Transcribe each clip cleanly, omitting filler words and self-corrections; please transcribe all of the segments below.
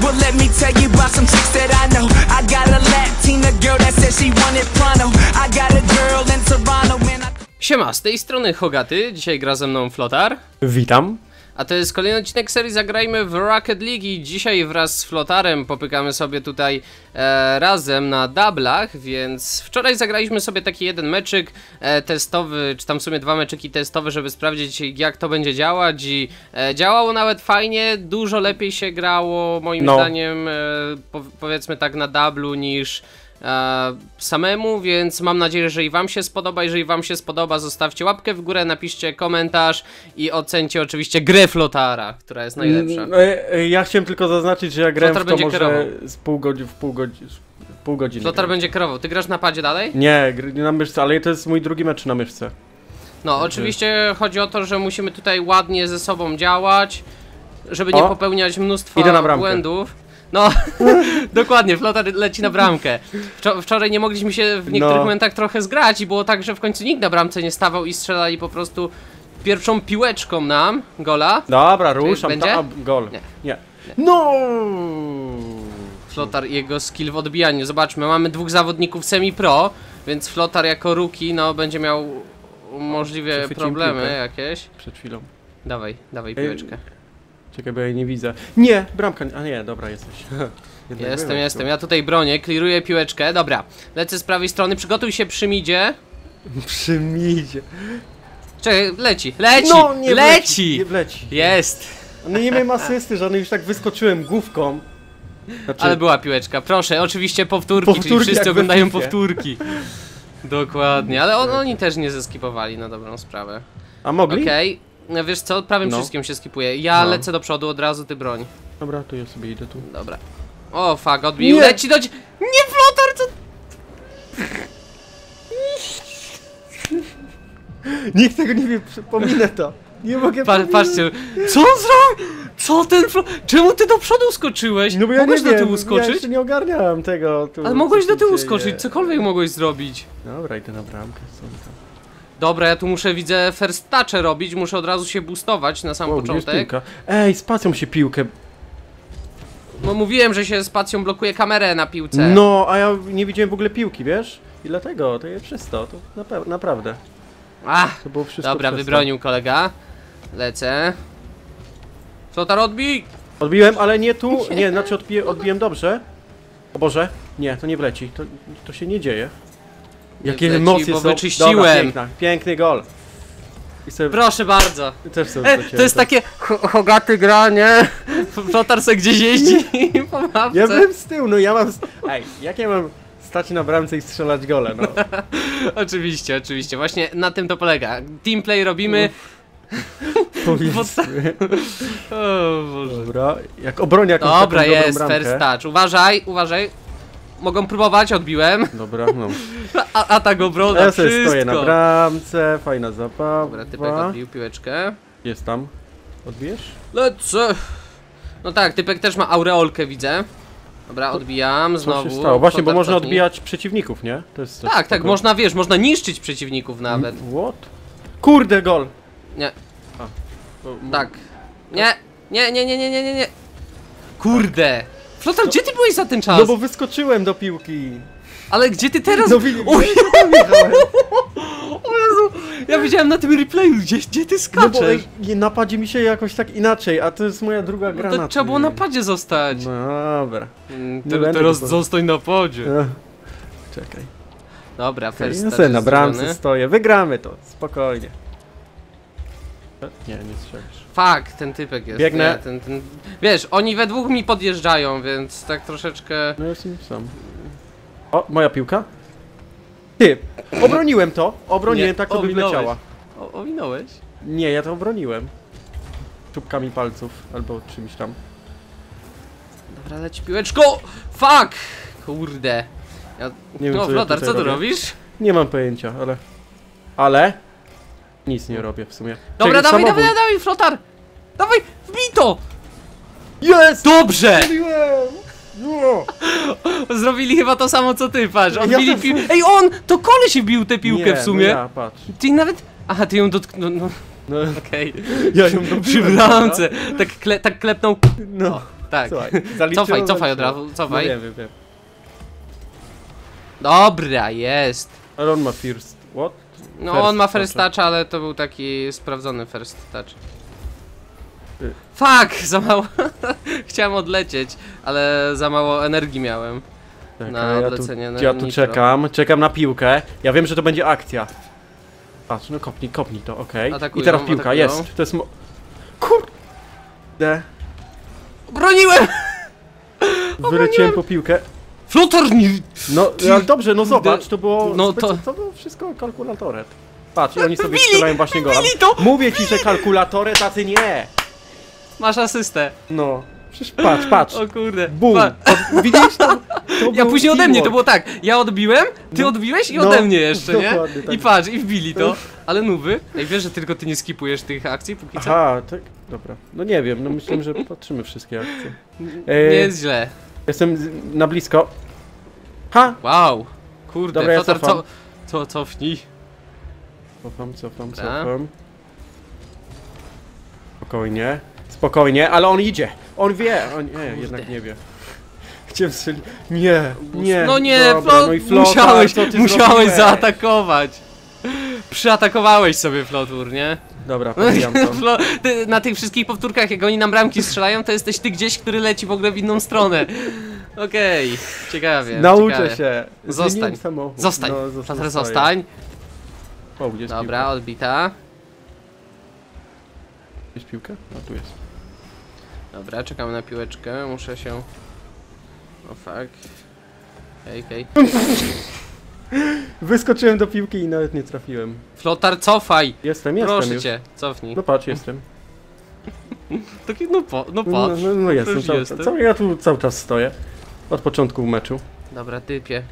Well, let me tell you about some chicks that I know. I got a Latina girl that said she wanted Prano. I got a girl in Toronto and I... Siema, z tej strony Hogaty, dzisiaj gra ze mną Flotar. Witam. A to jest kolejny odcinek serii Zagrajmy w Rocket League i dzisiaj wraz z Flotarem popykamy sobie tutaj razem na dublach, więc wczoraj zagraliśmy sobie taki jeden meczyk testowy, czy tam w sumie dwa meczyki testowe, żeby sprawdzić jak to będzie działać i działało nawet fajnie, dużo lepiej się grało moim zdaniem, powiedzmy tak, na dublu niż... samemu, więc mam nadzieję, że i wam się spodoba. Jeżeli wam się spodoba, zostawcie łapkę w górę, napiszcie komentarz i ocencie oczywiście grę Flotara, która jest najlepsza. Ja chciałem tylko zaznaczyć, że ja grałem Flotar w to może kierował. z pół godziny. Flotar będzie kierował. Ty grasz na padzie dalej? Nie, na myszce, ale to jest mój drugi mecz na myszce. No, oczywiście chodzi o to, że musimy tutaj ładnie ze sobą działać, żeby nie popełniać mnóstwa błędów. No, dokładnie, Flotar leci na bramkę. Wczoraj nie mogliśmy się w niektórych momentach trochę zgrać i było tak, że w końcu nikt na bramce nie stawał i strzelali po prostu pierwszą piłeczką nam gola. Dobra, ruszam, tam gol. Nie. No! Flotar i jego skill w odbijaniu. Zobaczmy, mamy dwóch zawodników semi-pro, więc Flotar jako rookie, no, będzie miał możliwie problemy jakieś. Przed chwilą. Dawaj piłeczkę. Czekaj, bo ja jej nie widzę. Nie, bramka, a nie, dobra, jesteś. Jestem, ja tutaj bronię, kliruję piłeczkę, dobra. Lecę z prawej strony, przygotuj się przy midzie. Przy midzie. Czekaj, leci, no, nie leci. Nie wleci. Jest. No nie miałem asysty żadnej, już tak wyskoczyłem główką. Znaczy... Ale była piłeczka, proszę, oczywiście powtórki czyli wszyscy oglądają powtórki. Dokładnie, ale oni też nie zeskipowali na dobrą sprawę. A mogli? Okej. Wiesz co, prawym wszystkim się skipuje. Ja lecę do przodu, od razu ty broń. Dobra, to ja sobie idę tu. Dobra. O, fuck, odbił. Nie. Leci do... Nie, Flotar, co... Nikt tego nie wie, pominę to. Nie mogę Patrzcie, co on zrobił? Co ten Flotar? Czemu ty do przodu skoczyłeś? No bo ja mogłeś nie do tyłu skoczyć? Ja jeszcze nie ogarniałem tego. Ale mogłeś do tyłu skoczyć, cokolwiek mogłeś zrobić. Dobra, idę na bramkę, co tam. Dobra, ja tu muszę, widzę, first touch'e robić, muszę od razu się boostować na sam początek. Ej, spacją się piłkę. No mówiłem, że się spacją blokuje kamerę na piłce. No, a ja nie widziałem w ogóle piłki, wiesz? I dlatego, to jest wszystko, to naprawdę. Ach, to było wszystko dobra, przez wybronił to. Kolega. Lecę. Flotar, odbij! Odbiłem, ale nie tu, nie, znaczy odbiłem dobrze. O Boże, nie, to nie wleci, to się nie dzieje. Jakie emocje są. Wyczyściłem. Dobra, piękny gol. Sobie... Proszę bardzo. Też to jest takie Hogaty gra, nie? Flotar se gdzieś jeździ i po mapce. Ja byłem z tyłu, no ja mam... Ej, jak ja mam stać na bramce i strzelać gole, no? Oczywiście. Właśnie na tym to polega. Teamplay robimy. Powiedzmy. O Boże. Dobra, jak obronię jakąś taką dobrą bramkę. Dobra, jest first touch. Uważaj. Mogą próbować, odbiłem. Dobra, no. Atak obrona, ja wszystko. Ja stoję na bramce, fajna zabawa. Dobra, typek odbił piłeczkę. Jest tam. Odbijesz? Lecę. No tak, typek też ma aureolkę, widzę. Dobra, odbijam znowu. Co się stało? Właśnie, bo można odbijać przeciwników, nie? To jest coś tak, można, wiesz, można niszczyć przeciwników nawet. What? Kurde, gol! Nie. Tak. Nie. Kurde. Flotar, gdzie ty byłeś za ten czas? No bo wyskoczyłem do piłki. Ale gdzie ty teraz? O Jezu, ja widziałem na tym replayu, gdzie ty skaczesz? No bo napadzie mi się jakoś tak inaczej, a to jest moja druga gra. No to trzeba było na padzie zostać. Dobra. Teraz zostań na padzie. Czekaj. Dobra, first touch. Ja na bramce stoję, wygramy to, spokojnie. Nie strzelisz. Fuck, ten typek jest. Biegnę. Nie, wiesz, oni we dwóch mi podjeżdżają, więc tak troszeczkę... No ja jestem sam. O, moja piłka? Ty, obroniłem, tak to by wleciała. Ominąłeś? Nie, ja to obroniłem. Czubkami palców, albo czymś tam. Dobra, leci piłeczko! Fuck! Kurde. Nie wiem, Flotar, co tu robisz? Nie mam pojęcia, ale... Nic nie robię w sumie. Dobra, czekaj, dawaj, Flotar! Dawaj, wbij to! Jest! Dobrze! No. Zrobili chyba to samo co ty, patrz. Odbili piłkę. Ej, on! To koleś bił tę piłkę w sumie. Ty nawet... Aha, ty ją dotknął. No okej. Okay. Ja ją przy bramce. Tak, tak klepnął. No. Tak. Słuchaj, cofaj, cofaj od razu, cofaj. No, wiem. Dobra, jest. Ale on ma first. What? No first on ma first touch, ale to był taki sprawdzony first touch. Fuck! Za mało. Chciałem odlecieć, ale za mało energii miałem. Tak, na odlecenie. Ja tu czekam na piłkę. Ja wiem, że to będzie akcja. Patrz, no kopnij to, okej. Okay. I teraz piłka, atakują. Jest. To jest. Kurde. Broniłem! Wyleciałem po piłkę. Flotor nie... No, ale dobrze, no zobacz, to było... No to... To było wszystko kalkulatoret. Patrz, oni sobie strzelają właśnie gola. Mówię ci, że kalkulatory tacy nie! Masz asystę. No. Przecież patrz, patrz. O kurde. Bum. Widzisz to? Ja później ode mnie, to było tak. Ja odbiłem, ty odbiłeś i ode mnie jeszcze, nie? I patrz, i wbili to. Ale nuby. Ej, wiesz, że tylko ty nie skipujesz tych akcji póki co? Aha, tak. Dobra. No nie wiem, no myślę, że patrzymy wszystkie akcje. Nie jest źle. Jestem na blisko. Ha! Wow! Kurde, dobra, ja cofam. Cofnij. Cofam. Spokojnie. Spokojnie, ale on idzie. On wie. On nie, kurde. Jednak nie wie. Chciałem strzelić. Nie. No nie, dobra, no i Flotar, musiałeś zaatakować. Przeatakowałeś sobie, Flotur, nie? Dobra, pomijam to. Na tych wszystkich powtórkach, jak oni nam bramki strzelają, to jesteś ty gdzieś, który leci w ogóle w inną stronę. Okej, ciekawie. Nauczę się. Zostań. Zostań. No, zostań. O, gdzie jest dobra, piłka? Odbita. Jest piłka? A tu jest. Dobra, czekamy na piłeczkę. Muszę się. O fuck. Okej. Wyskoczyłem do piłki i nawet nie trafiłem. Flotar, cofaj! Jestem. Proszę cię, cofnij. No patrz, jestem. Taki, patrz. No jestem, ja tu cały czas stoję. Od początku meczu. Dobra, typie.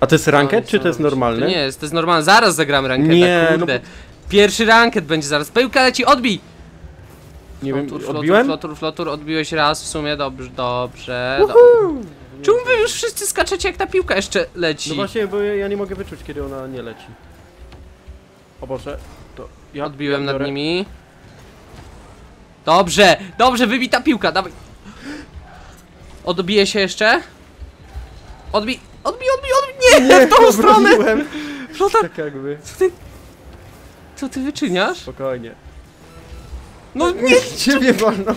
A to jest ranket, czy to jest normalny? To nie jest, to jest normalne. Zaraz zagram ranketa, nie, kurde. Pierwszy ranket będzie zaraz. Piłka leci, odbij! Nie wiem, odbiłem? Flotur, odbiłeś raz w sumie, dobrze. Czemu wy już wszyscy skaczecie, jak ta piłka jeszcze leci? No właśnie, bo ja nie mogę wyczuć, kiedy ona nie leci. O Boże, to ja odbiłem nad nimi. Dobrze, wybij ta piłka, dawaj. Odbije się jeszcze. Odbij, nie, w tą stronę. Flotar, tak jakby. Co ty wyczyniasz? Spokojnie. No nie, ciebie wolno.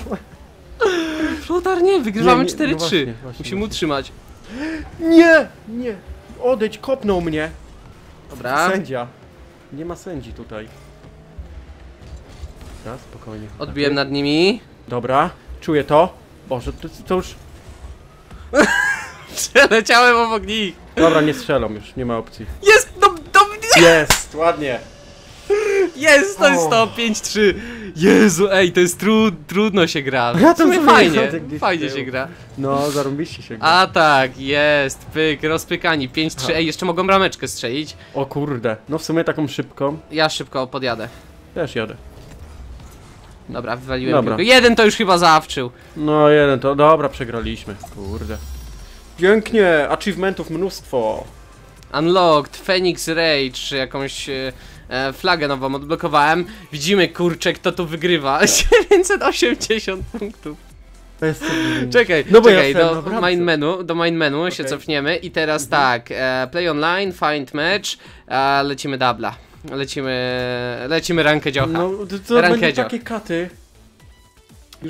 Flotar, nie, wygrywamy 4-3. No musimy utrzymać. Nie. Odejdź, kopnął mnie. Dobra. Sędzia. Nie ma sędzi tutaj. Teraz spokojnie. Odbiłem nad nimi. Dobra, czuję to. Boże, to już... Przeleciałem obok nich. Dobra, nie strzelam już, nie ma opcji. Jest, jest, ładnie. Jest, to jest to, 5-3. Jezu, ej, to jest trudno się gra. Ja to fajnie się gra. No, zarąbiście się gra. A tak, jest, pyk, rozpykani, 5-3, ej, jeszcze mogą brameczkę strzelić. O kurde, no w sumie taką szybką. Ja szybko podjadę. Też jadę. Dobra, wywaliłem piłkę. Jeden to już chyba zawczył. No, jeden to, dobra, przegraliśmy, kurde. Pięknie, achievementów mnóstwo. Unlocked, Phoenix Rage, jakąś... flagę nową odblokowałem. Widzimy, kurczę, kto tu wygrywa. 980 punktów. Czekaj, do main menu się cofniemy i teraz tak, play online, find match, lecimy dubla. Lecimy rankę dziocha. No, to będą takie katy.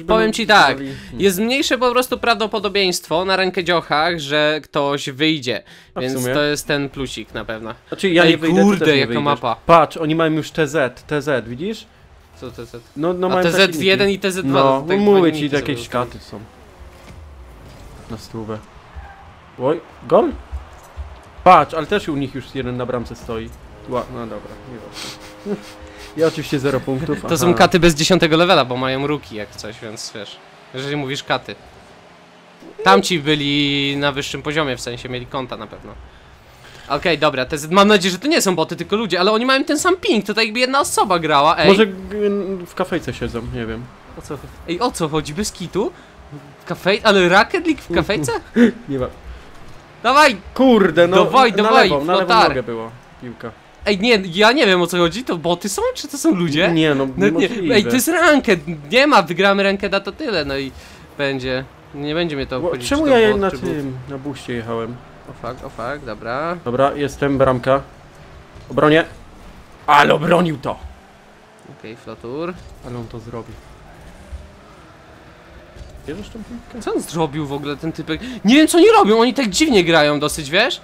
Powiem ci tak, jest mniejsze po prostu prawdopodobieństwo na rękę dziochach, że ktoś wyjdzie. Więc to jest ten plusik na pewno. Znaczy ja nie wyjdę, kurde, jaka mapa. Patrz, oni mają już TZ, widzisz? Co TZ? No mają TZ1 i TZ2. No, mówię ci, jakieś katy są. Na stówę. Oj, gol? Patrz, ale też u nich już jeden na bramce stoi. No dobra, nie wiem. Ja oczywiście 0 punktów. To są katy bez 10 levela, bo mają ruki jak coś, więc wiesz. Jeżeli mówisz katy. Tamci byli na wyższym poziomie, w sensie mieli konta na pewno. Okej, dobra, mam nadzieję, że to nie są boty, tylko ludzie, ale oni mają ten sam ping, to tak jakby jedna osoba grała, ej. Może w kafejce siedzą, nie wiem. O co chodzi, bez kitu? Ale Rocket League w kafejce? Nie ma. Dawaj! Kurde, no dawaj, na lewą nogę było piłka. Ej, nie, ja nie wiem o co chodzi, to boty są, czy to są ludzie? Nie, no, no nie. Ej, to jest ranked, nie ma, wygramy rankeda, to tyle, no i będzie. Nie będzie mnie to obchodzić. Czemu ja bot, na tym, na buście jechałem? O fuck, dobra. Dobra, jestem, bramka. Obronię. Ale obronił to! Okej, flotur. Ale on to zrobi. Bierzesz tą piłkę? Co on zrobił w ogóle, ten typek? Nie wiem co oni robią, oni tak dziwnie grają dosyć, wiesz?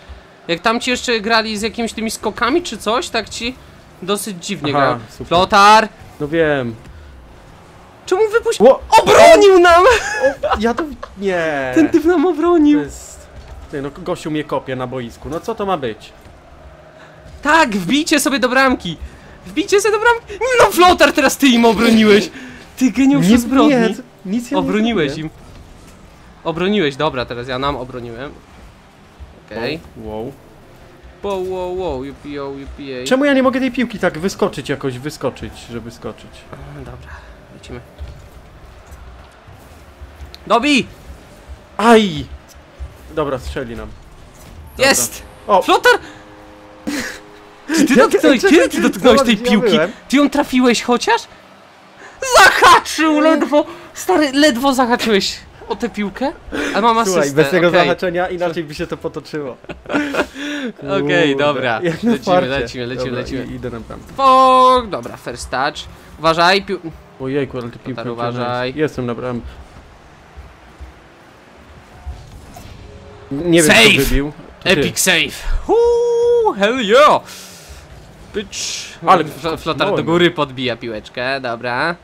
Jak tam ci jeszcze grali z jakimiś tymi skokami czy coś, tak ci dosyć dziwnie grają. Flotar! No wiem. Czemu wypuścił? Obronił nam! Ja to... nie. Ten typ nam obronił. To jest... Ty, no gościu mnie kopie na boisku, no co to ma być? Tak, wbijcie sobie do bramki! Wbijcie sobie do bramki! No Flotar, teraz ty im obroniłeś! Ty geniuszu zbrodni! Nic ja obroniłeś im. Obroniłeś, dobra, teraz ja nam obroniłem. Okej. Okay. Wow. Wow, wow, wow, UPO, UPA. Czemu ja nie mogę tej piłki tak wyskoczyć jakoś, żeby skoczyć? Dobra, lecimy. Dobij! Aj! Dobra, strzeli nam. Dobra. Jest! O. Flotar! Ty dotknąłeś tej piłki? Ty ją trafiłeś chociaż? Zahaczył ledwo! Stary, ledwo zahaczyłeś o tę piłkę, a mam asystę. Słuchaj, bez tego zahaczenia inaczej by się to potoczyło. Okej, dobra. Lecimy. Idę nam tam. O, dobra, first touch. Uważaj, pił... Ojejku, ale ty piłkę uważaj. Jestem na bramce. Nie wiem, kto wybił. Epic save. Hell yeah! Bitch. Ale Flotar do góry podbija piłeczkę, dobra.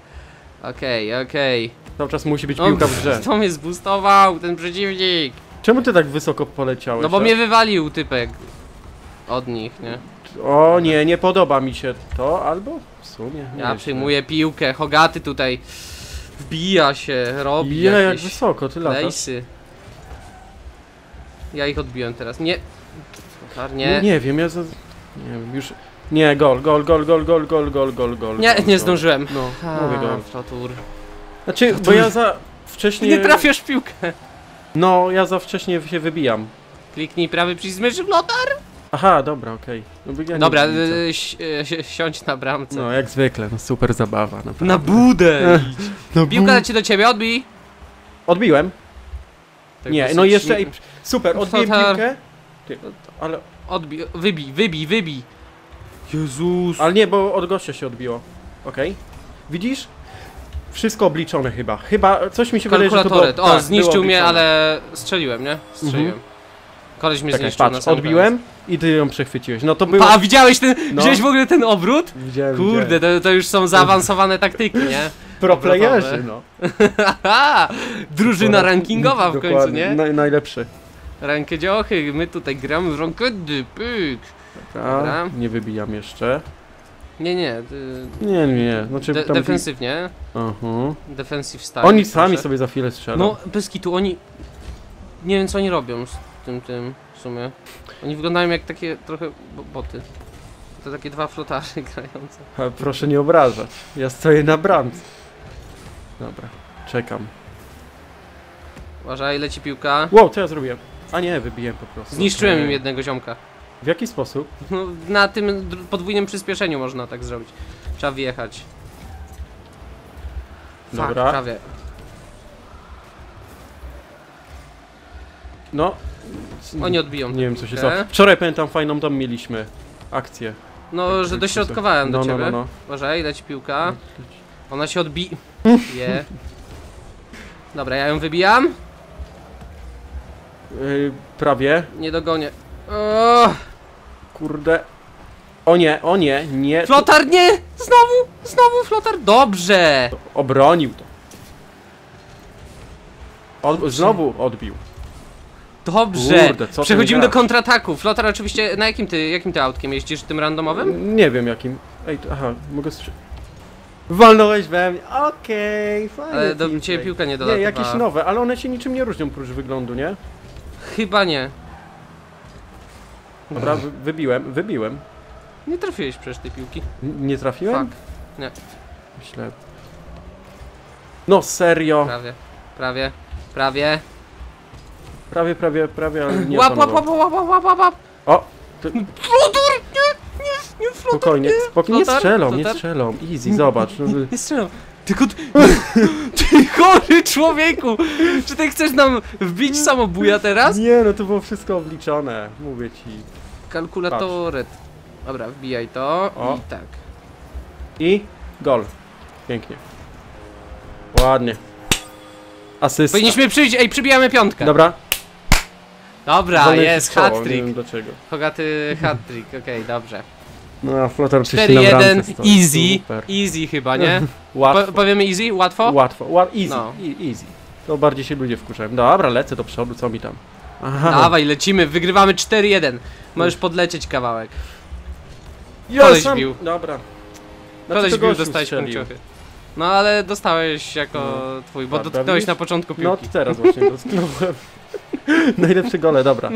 Okej. Cały czas musi być piłka w grze. To mnie zboostował ten przeciwnik. Czemu ty tak wysoko poleciałeś? No bo mnie wywalił typek od nich, nie? O nie, nie podoba mi się to, albo w sumie. Ja przyjmuję piłkę, Hogaty tutaj wbija się, robi jakieś... jak wysoko, ty latasz. Ja ich odbiłem teraz, nie. Nie. Nie wiem, ja za... Nie wiem, już... Nie, gol. Nie zdążyłem. No, mówię gol. Znaczy, bo ja za wcześnie... Nie trafiasz w piłkę. No, ja za wcześnie się wybijam. Kliknij prawy przycisk myszy, Flotar. Aha, dobra, okej. Dobra, siądź na bramce. No, jak zwykle, no super zabawa, naprawdę. Na budę! Piłka leci do ciebie, odbij! Odbiłem. Nie, no jeszcze... Super, odbiłem piłkę. Ale... Wybij. Jezus. Ale nie, bo od gościa się odbiło. Okej. Widzisz? Wszystko obliczone chyba. Chyba coś mi się wydaje, że to było... O, tak, zniszczył mnie, ale strzeliłem, nie? Koleś mnie zniszczył. Patrz, odbiłem i ty ją przechwyciłeś. No to było... A widziałeś ten... No. Wziąłeś w ogóle ten obrót? Widziałem. Kurde, to już są zaawansowane taktyki, nie? Pro playerzy, no. Drużyna rankingowa w końcu, nie? Najlepszy. Rankedziochy, my tutaj gramy w rankedy, pyk. Dobra. Nie wybijam jeszcze. Nie. Nie. Znaczy, tam defensywnie. Defensive style. Oni sami sobie za chwilę strzelają. No, bez kitu, oni... Nie wiem co oni robią z tym w sumie. Oni wyglądają jak takie trochę boty. To takie dwa flotary grające. Ale proszę nie obrażać. Ja stoję na bramce. Dobra, czekam. Uważaj, leci piłka. Wow, co ja zrobiłem? A nie, wybiłem po prostu. Zniszczyłem im jednego ziomka. W jaki sposób? No, na tym podwójnym przyspieszeniu można tak zrobić. Trzeba wjechać. Dobra. Fak, prawie. No. Oni odbiją. Nie wiem co się stało. Wczoraj pamiętam fajną tam mieliśmy akcję. No, tak, że dośrodkowałem do ciebie. No. Uważaj, leci piłka. Ona się odbije. Dobra, ja ją wybijam. Prawie. Nie dogonię. O! Kurde. O nie. Flotar, nie! Znowu Flotar. Dobrze! Obronił to. Znowu odbił. Dobrze! Kurde, co przechodzimy do kontrataku. Flotar, oczywiście, na jakim ty autkiem jeździsz? Tym randomowym? Nie wiem jakim. Ej, aha, mogę strzelić. Walnąłeś we mnie, okej, fajnie. Ale do ciebie piłka nie dodatkowa. Nie, jakieś nowe, ale one się niczym nie różnią prócz wyglądu, nie? Chyba nie. Dobra, wybiłem. Nie trafiłeś przecież tej piłki. Nie trafiłem? Fuck. Nie. Myślę. No serio. Prawie. Prawie, ale nie. Łap. O! Flotar, nie! Spokojnie, spokojnie, nie strzelą, nie strzelą. Easy, zobacz. Nie strzelą. Tylko ty chory człowieku! Czy ty chcesz nam wbić samobuja teraz? Nie, no to było wszystko obliczone, mówię ci. Kalkulatoret. Dobra, wbijaj to. O. I tak. I gol. Pięknie. Ładnie. Asysta. Powinniśmy przyjść, ej, przybijamy piątkę. Dobra. Dobra, Zalej jest hat-trick. Nie wiem dlaczego. Hogaty hat-trick, okej, dobrze. No, Flotar 4-1, easy, super. Easy chyba, nie? Łatwo. Powiemy easy? Łatwo? Łatwo, easy, no. Easy. To bardziej się ludzie wkurzają. Dobra, lecę do przodu, co mi tam? Aha. Dawaj, lecimy, wygrywamy 4-1. Możesz podlecieć kawałek. Koleś bił. Dobra. Koleś bił, dostałeś punkciuchy. No ale dostałeś jako twój, bo dotknąłeś na początku piłki. No teraz właśnie dotknąłem. Najlepsze gole, dobra.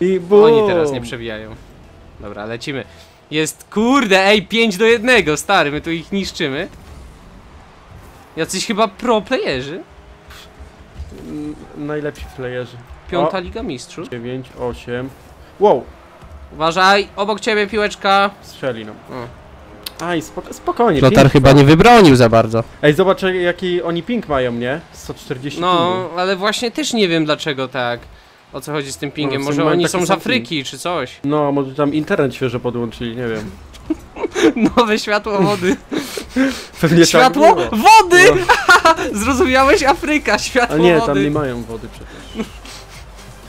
I boom. Oni teraz nie przebijają. Dobra, lecimy. Jest, kurde, ej, 5-1, stary, my tu ich niszczymy. Jacyś chyba pro playerzy. Najlepsi playerzy. Piąta Liga Mistrzów. 9, 8. Wow. Uważaj, obok ciebie piłeczka. Strzeli nam. Aj, spokojnie. Flotar chyba nie wybronił za bardzo. Ej, zobacz jaki oni ping mają, nie? 140. No, ale właśnie też nie wiem dlaczego tak. O co chodzi z tym pingiem? No, może oni są z Afryki czy coś? No, może tam internet świeżo podłączyli, nie wiem. Nowe światło wody. Pewnie światło tak wody! No. Zrozumiałeś? Afryka, światło wody. A nie, wody. Tam nie mają wody przecież.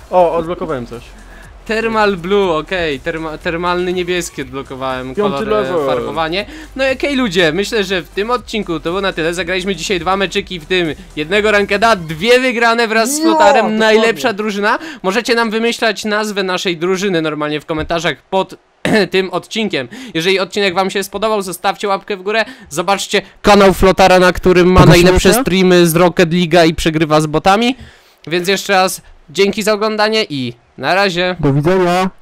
O, odblokowałem coś. Thermal blue, okej, termalny niebieski odblokowałem, kolor, farbowanie. No okej, ludzie, myślę, że w tym odcinku to było na tyle. Zagraliśmy dzisiaj 2 meczyki, w tym 1 rankeda, 2 wygrane wraz z Flotarem, najlepsza drużyna. Możecie nam wymyślać nazwę naszej drużyny normalnie w komentarzach pod tym odcinkiem. Jeżeli odcinek wam się spodobał, zostawcie łapkę w górę. Zobaczcie kanał Flotara, na którym ma najlepsze streamy z Rocket League'a i przegrywa z botami. Więc jeszcze raz dzięki za oglądanie i na razie. Do widzenia.